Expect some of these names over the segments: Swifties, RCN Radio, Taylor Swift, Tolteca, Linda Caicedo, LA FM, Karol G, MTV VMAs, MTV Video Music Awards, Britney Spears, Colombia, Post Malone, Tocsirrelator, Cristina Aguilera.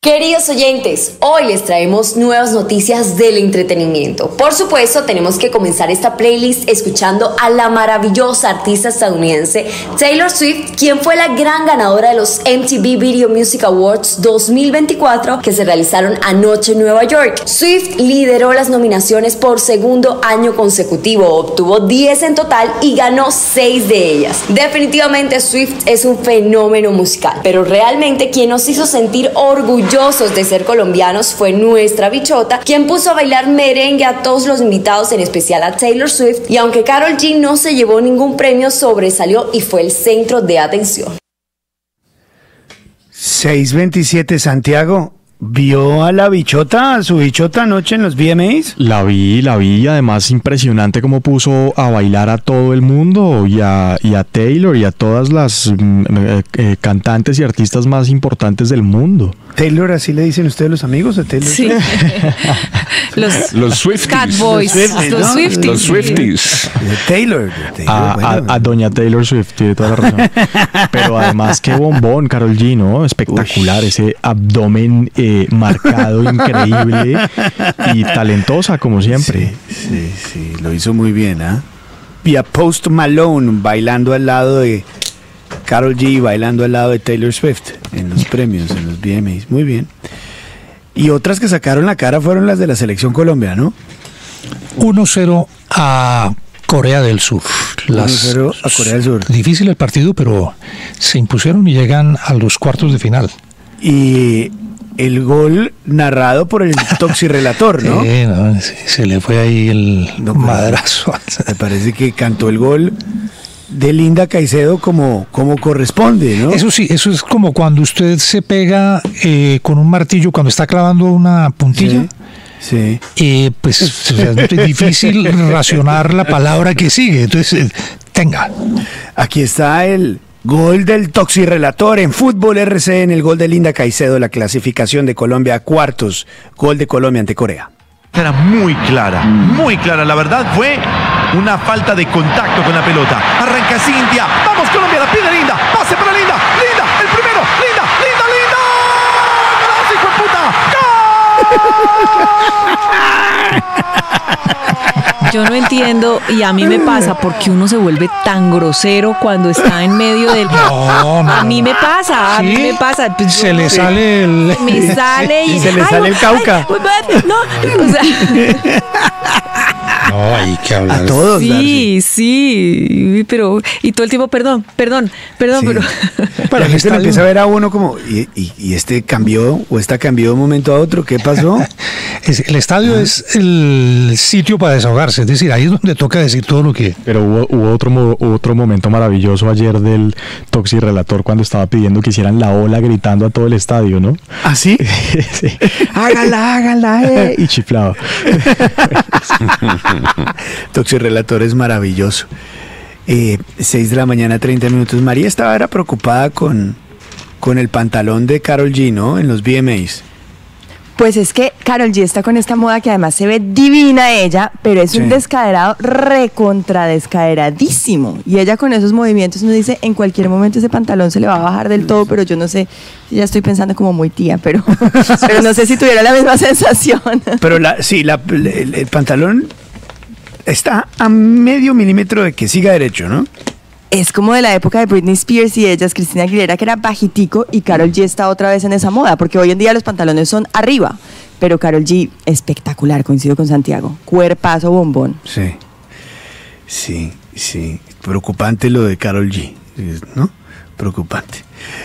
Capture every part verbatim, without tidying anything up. Queridos oyentes, hoy les traemos nuevas noticias del entretenimiento. Por supuesto, tenemos que comenzar esta playlist escuchando a la maravillosa artista estadounidense Taylor Swift, quien fue la gran ganadora de los M T V Video Music Awards dos mil veinticuatro que se realizaron anoche en Nueva York. Swift lideró las nominaciones por segundo año consecutivo, obtuvo diez en total y ganó seis de ellas. Definitivamente Swift es un fenómeno musical, pero realmente quien nos hizo sentir orgullosos de ser colombianos fue nuestra bichota, quien puso a bailar merengue a todos los invitados, en especial a Taylor Swift, y aunque Karol G no se llevó ningún premio, sobresalió y fue el centro de atención. seis veintisiete, Santiago. ¿Vio a la bichota, a su bichota anoche en los V M As? La vi, la vi, además impresionante cómo puso a bailar a todo el mundo y a, y a Taylor y a todas las eh, eh, cantantes y artistas más importantes del mundo. ¿Taylor así le dicen ustedes los amigos a Taylor? Sí. los, los Swifties. Catboys. Los Swifties. Los Swifties. ¿No? Los Swifties. Taylor. Taylor a, bueno. a, a doña Taylor Swift, tiene toda la razón. Pero además, qué bombón, Karol G, ¿no? Espectacular. Uy. Ese abdomen Eh, Eh, marcado, increíble y talentosa como siempre. Sí, sí, sí, lo hizo muy bien, ¿ah? ¿eh? Y a Post Malone bailando al lado de Karol G, bailando al lado de Taylor Swift en los premios, en los V M As, muy bien. Y otras que sacaron la cara fueron las de la selección Colombia, ¿no? uno cero a Corea del Sur. Las uno cero a Corea del Sur. Difícil el partido, pero se impusieron y llegan a los cuartos de final. Y el gol narrado por el Tocsirrelator, ¿no? Sí, no, se le fue ahí el no, madrazo. Me parece que cantó el gol de Linda Caicedo como, como corresponde, ¿no? Eso sí, eso es como cuando usted se pega eh, con un martillo, cuando está clavando una puntilla. Sí. Sí. Eh, pues o sea, es difícil racionar la palabra que sigue. Entonces, eh, tenga. Aquí está el gol del Tocsirrelator en Fútbol R C N, el gol de Linda Caicedo, la clasificación de Colombia a cuartos, gol de Colombia ante Corea. Era muy clara, muy clara, la verdad fue una falta de contacto con la pelota. Arranca Cintia, vamos Colombia, la pide Linda, pase para Linda, Linda, el primero, Linda, Linda, Linda, ¡golazo, hijo de puta! ¡Gol! Yo no entiendo, y a mí me pasa, porque uno se vuelve tan grosero cuando está en medio del... No, no, a mí me pasa, a ¿sí? mí me pasa. Pues se yo, le sale el... Me sale y... y se le ay, sale el cauca. Ay, no, o sea... no, hay que hablar. A todos, sí, Darcy. Sí, pero... Y todo el tiempo, perdón, perdón, perdón, sí. pero... Para la gente le empieza a ver a uno como... ¿Y, y, y este cambió o esta cambió de un momento a otro? ¿Qué pasó? El estadio ah. es el sitio para desahogarse, es decir, ahí es donde toca decir todo lo que... Pero hubo, hubo otro, otro momento maravilloso ayer del Tocsirrelator cuando estaba pidiendo que hicieran la ola gritando a todo el estadio, ¿no? ¿Ah, sí? Sí. Hágala, hágala, eh. Y chiflado. Tocsirrelator es maravilloso. Eh, seis de la mañana, treinta minutos. María estaba era preocupada con, con el pantalón de Karol G, ¿no? En los V M As. Pues es que Karol G está con esta moda que además se ve divina ella, pero es sí. un descaderado recontradescaderadísimo. Y ella con esos movimientos nos dice, en cualquier momento ese pantalón se le va a bajar del todo, pero yo no sé, ya estoy pensando como muy tía, pero, pero no sé si tuviera la misma sensación. Pero la, sí, la, el, el pantalón está a medio milímetro de que siga derecho, ¿no? Es como de la época de Britney Spears y ellas, Cristina Aguilera, que era bajitico, y Karol G está otra vez en esa moda, porque hoy en día los pantalones son arriba, pero Karol G, espectacular, coincido con Santiago, cuerpazo bombón. Sí, sí, sí, preocupante lo de Karol G, ¿no? Preocupante.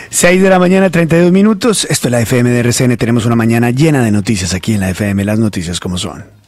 seis de la mañana, treinta y dos minutos, esto es la F M de R C N, tenemos una mañana llena de noticias aquí en la F M, las noticias como son.